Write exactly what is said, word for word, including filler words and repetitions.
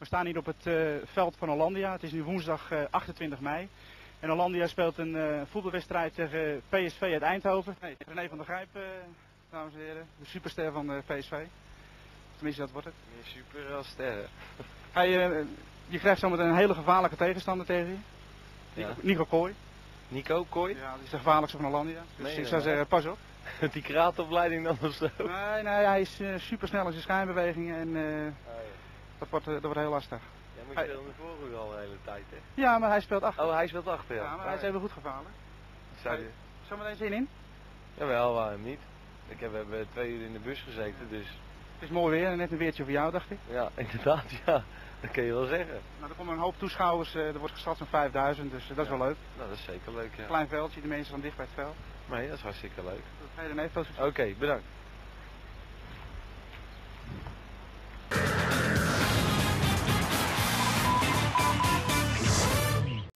We staan hier op het uh, veld van Hollandia. Het is nu woensdag uh, achtentwintig mei. En Hollandia speelt een uh, voetbalwedstrijd tegen P S V uit Eindhoven. Hey, René van der Grijp, uh, dames en heren. De superster van uh, P S V. Tenminste, dat wordt het. Meer super als sterren. Hey, uh, je krijgt zometeen een hele gevaarlijke tegenstander tegen je. Nico, ja. Nico Kooi. Nico Kooi? Ja, die is de gevaarlijkste van Hollandia. Dus nee, ik zou nee. zeggen, pas op. Die kraatopleiding dan of zo? Nee, nee, hij is uh, supersnel in zijn schijnbewegingen en uh, ah, ja. dat, wordt, uh, dat wordt heel lastig. Ja, maar je speelt de voorhoede al de hele tijd, hè? Ja, maar hij speelt achter. Oh, hij speelt achter, ja. Ja, maar ah, hij is even goed gevaarlijk. Zou je... Zal er zin in? Jawel, waarom niet? Ik heb, we hebben twee uur in de bus gezeten, dus... Het is mooi weer en net een weertje voor jou, dacht ik. Ja, inderdaad, ja. Dat kun je wel zeggen. Nou, er komen een hoop toeschouwers, er wordt geschat zo'n vijfduizend, dus dat is ja, wel leuk. Nou, dat is zeker leuk, ja. Klein veldje, de mensen van dicht bij het veld. Nee, dat is hartstikke leuk. Oké, okay, bedankt.